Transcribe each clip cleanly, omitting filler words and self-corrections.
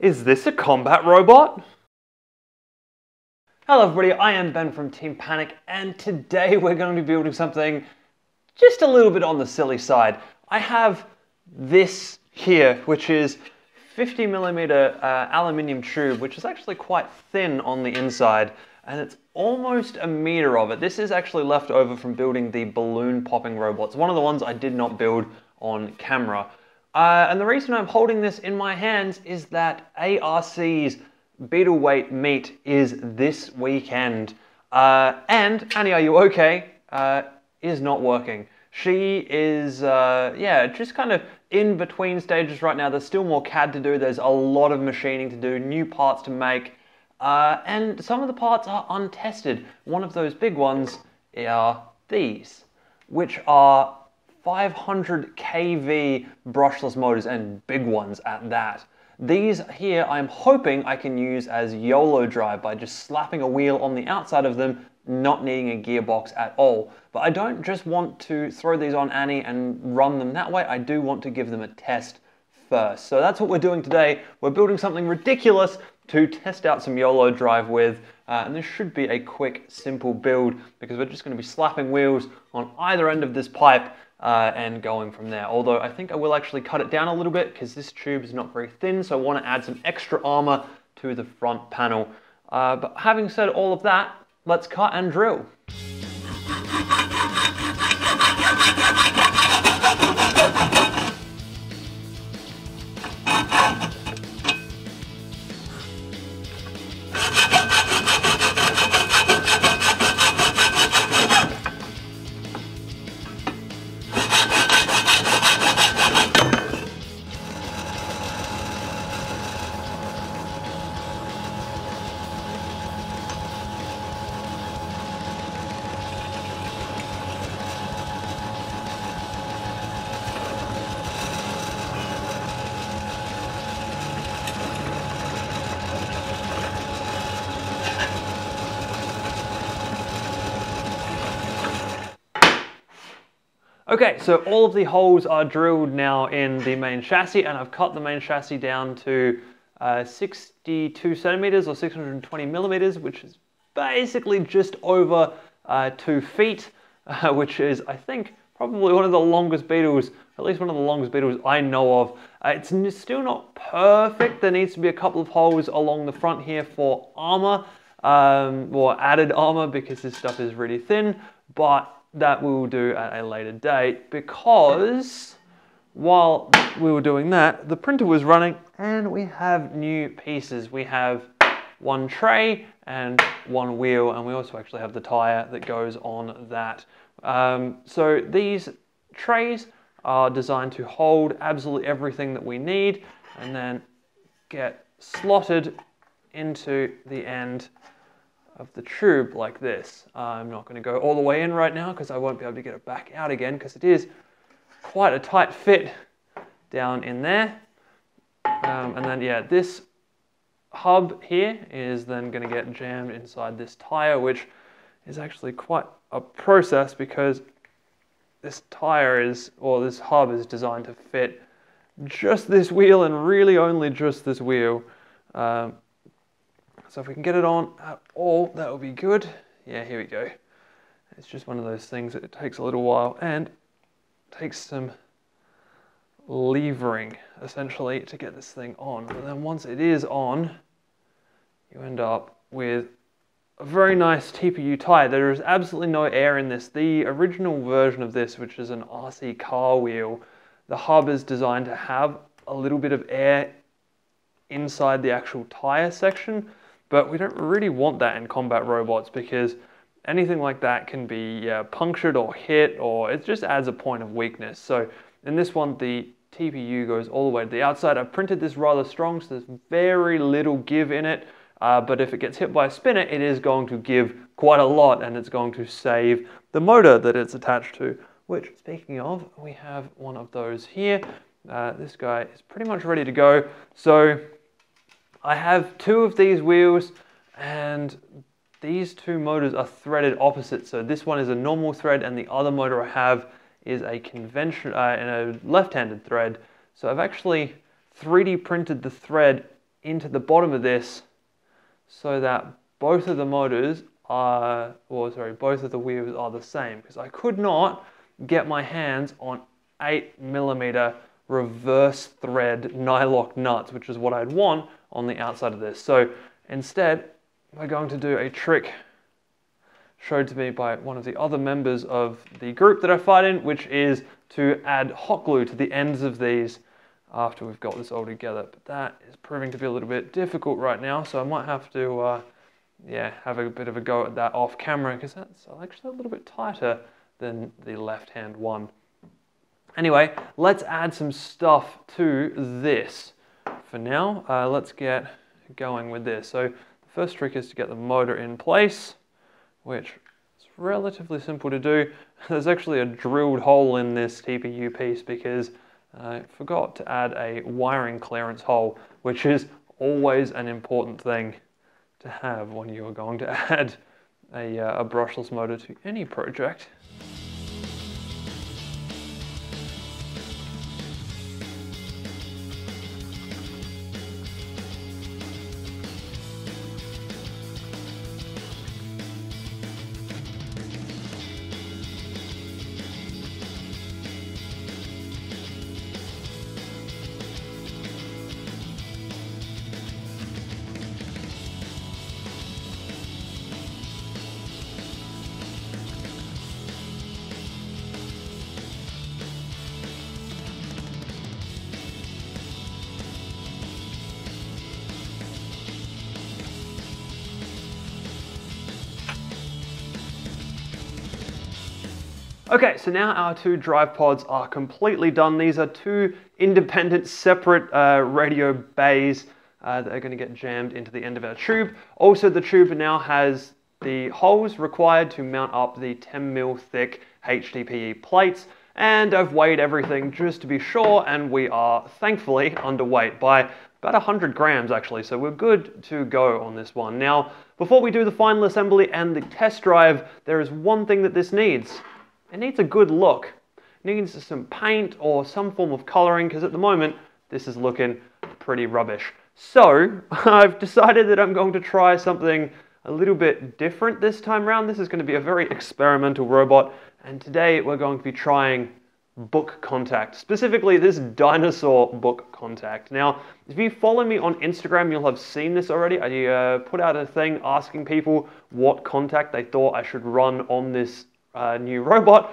Is this a combat robot? Hello everybody, I am Ben from Team Panic, and today we're going to be building something just a little bit on the silly side. I have this here, which is 50mm aluminium tube, which is actually quite thin on the inside, and it's almost a meter of it. This is actually left over from building the balloon popping robots, one of the ones I did not build on camera. And the reason I'm holding this in my hands is that ARC's Beetleweight meet is this weekend. And Annie, are you okay? Is not working. She is, yeah, just kind of in between stages right now. There's still more CAD to do. There's a lot of machining to do, new parts to make. And some of the parts are untested. One of those big ones are these, which are 500 KV brushless motors, and big ones at that. These here I'm hoping I can use as YOLO drive by just slapping a wheel on the outside of them, not needing a gearbox at all. But I don't just want to throw these on Annie and run them that way. I do want to give them a test first. So that's what we're doing today. We're building something ridiculous to test out some YOLO drive with. And this should be a quick, simple build because we're just going to be slapping wheels on either end of this pipe and going from there. Although I think I will actually cut it down a little bit because this tube is not very thin, so I want to add some extra armor to the front panel. But having said all of that, let's cut and drill. Okay, so all of the holes are drilled now in the main chassis, and I've cut the main chassis down to 62 centimeters or 620 millimeters, which is basically just over 2 feet, which is, I think, probably one of the longest Beetles, at least one of the longest Beetles I know of. It's still not perfect. There needs to be a couple of holes along the front here for armor, or added armor, because this stuff is really thin, but that we will do at a later date, because while we were doing that, the printer was running and we have new pieces. We have one tray and one wheel, and we also actually have the tire that goes on that. So these trays are designed to hold absolutely everything that we need and then get slotted into the end of the tube like this. I'm not going to go all the way in right now because I won't be able to get it back out again because it is quite a tight fit down in there. And then, yeah, this hub here is then going to get jammed inside this tire, which is actually quite a process because this tire is, or this hub is designed to fit just this wheel and really only just this wheel. So if we can get it on at all, that will be good. Yeah, here we go. It's just one of those things that it takes a little while and takes some levering, essentially, to get this thing on. And then once it is on, you end up with a very nice TPU tire. There is absolutely no air in this. The original version of this, which is an RC car wheel, the hub is designed to have a little bit of air inside the actual tire section. But we don't really want that in combat robots because anything like that can be punctured or hit, or it just adds a point of weakness. So in this one, the TPU goes all the way to the outside. I've printed this rather strong, so there's very little give in it. But if it gets hit by a spinner, it is going to give quite a lot, and it's going to save the motor that it's attached to, which, speaking of, we have one of those here. This guy is pretty much ready to go. So I have two of these wheels, and these two motors are threaded opposite. So this one is a normal thread, and the other motor I have is a conventional, and a left-handed thread. So I've actually 3D printed the thread into the bottom of this so that both of the motors are, well, sorry, both of the wheels are the same, because I could not get my hands on 8mm reverse thread Nylock nuts, which is what I'd want on the outside of this. So instead, we're going to do a trick showed to me by one of the other members of the group that I fight in, which is to add hot glue to the ends of these after we've got this all together. But that is proving to be a little bit difficult right now, so I might have to yeah, have a bit of a go at that off camera, because that's actually a little bit tighter than the left-hand one. Anyway, let's add some stuff to this. For now, let's get going with this. So the first trick is to get the motor in place, which is relatively simple to do. There's actually a drilled hole in this TPU piece because I forgot to add a wiring clearance hole, which is always an important thing to have when you're going to add a brushless motor to any project. Okay, so now our two drive pods are completely done. These are two independent, separate radio bays that are going to get jammed into the end of our tube. Also, the tube now has the holes required to mount up the 10mm thick HDPE plates. And I've weighed everything just to be sure, and we are thankfully underweight by about 100 grams actually, so we're good to go on this one. Now, before we do the final assembly and the test drive, there is one thing that this needs. It needs a good look. It needs some paint or some form of coloring, because at the moment, this is looking pretty rubbish. So I've decided that I'm going to try something a little bit different this time around. This is going to be a very experimental robot. And today we're going to be trying book contact, specifically this dinosaur book contact. Now, if you follow me on Instagram, you'll have seen this already. I put out a thing asking people what contact they thought I should run on this new robot.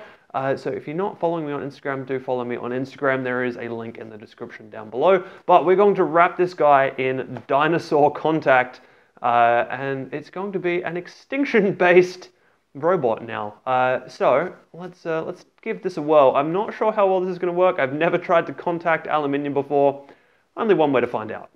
So if you're not following me on Instagram, do follow me on Instagram. There is a link in the description down below. But we're going to wrap this guy in dinosaur contact, and it's going to be an extinction-based robot now. So let's give this a whirl. I'm not sure how well this is going to work. I've never tried to contact aluminium before. Only one way to find out.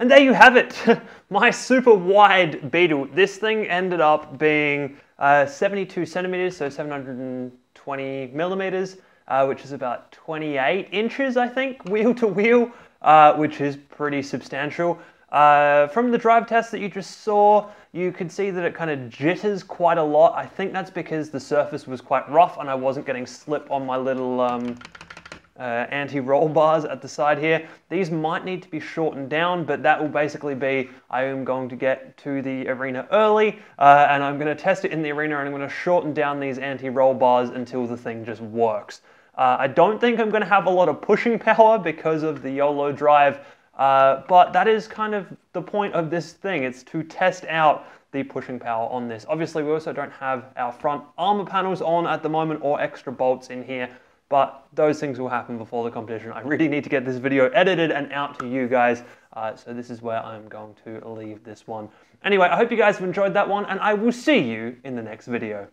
And there you have it, my super wide Beetle. This thing ended up being 72 centimeters, so 720 millimeters, which is about 28 inches, I think, wheel to wheel, which is pretty substantial. From the drive test that you just saw, you could see that it kind of jitters quite a lot. I think that's because the surface was quite rough and I wasn't getting slip on my little anti-roll bars at the side here. These might need to be shortened down, but that will basically be, I am going to get to the arena early, and I'm going to test it in the arena, and I'm going to shorten down these anti-roll bars until the thing just works. I don't think I'm going to have a lot of pushing power because of the YOLO drive, but that is kind of the point of this thing. It's to test out the pushing power on this. Obviously, we also don't have our front armor panels on at the moment or extra bolts in here, but those things will happen before the competition. I really need to get this video edited and out to you guys, so this is where I'm going to leave this one. Anyway, I hope you guys have enjoyed that one, and I will see you in the next video.